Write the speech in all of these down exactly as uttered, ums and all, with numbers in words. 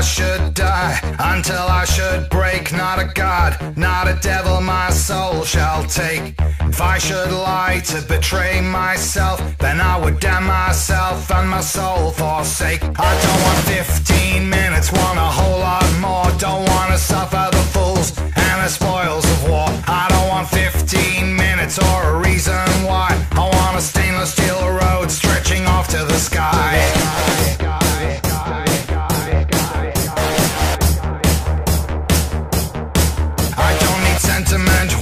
I should die, until I should break. Not a god, not a devil my soul shall take. If I should lie to betray myself, then I would damn myself and my soul forsake. I don't want fifteen minutes, want a whole lot more. Don't want to suffer the fools and the spoils of war. I don't want fifteen minutes or a reason why. I want a stainless steel road stretching off to the sky.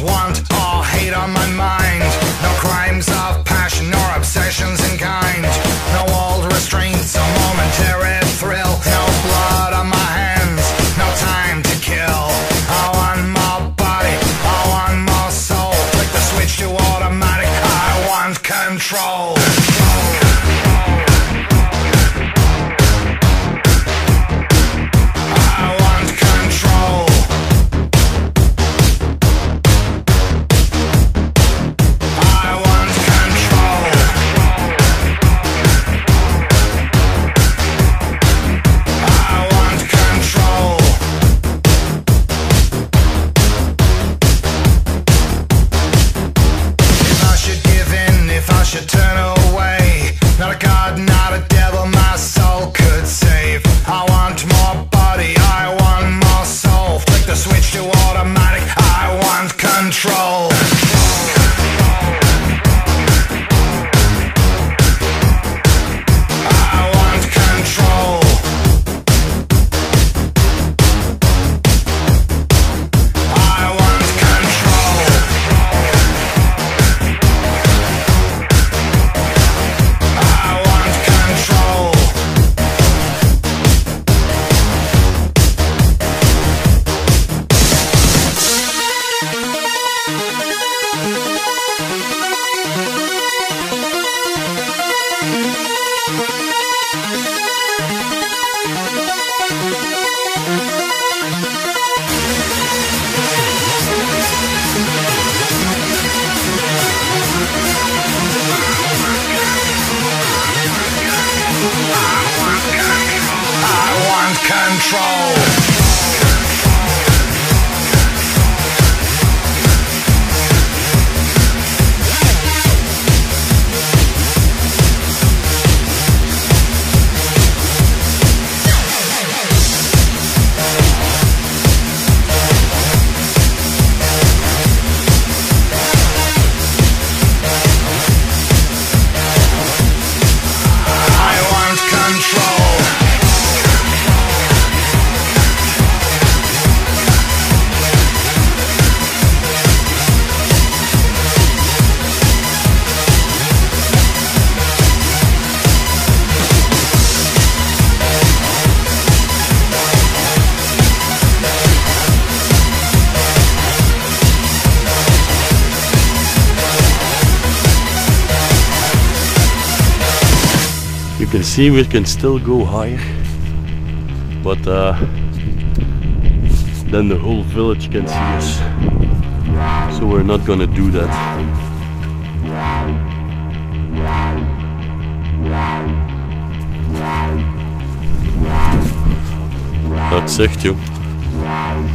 Want or hate on my mind, no crimes of passion nor obsessions in kind, no old restraints or momentary thrill, no blood on my hands, no time to kill. I want more body, I want more soul, click the switch to automatic, I want control. Control. Control. You can see we can still go higher, but uh, then the whole village can see us, so we're not gonna do that. Dat zegt je. Ja.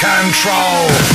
Control.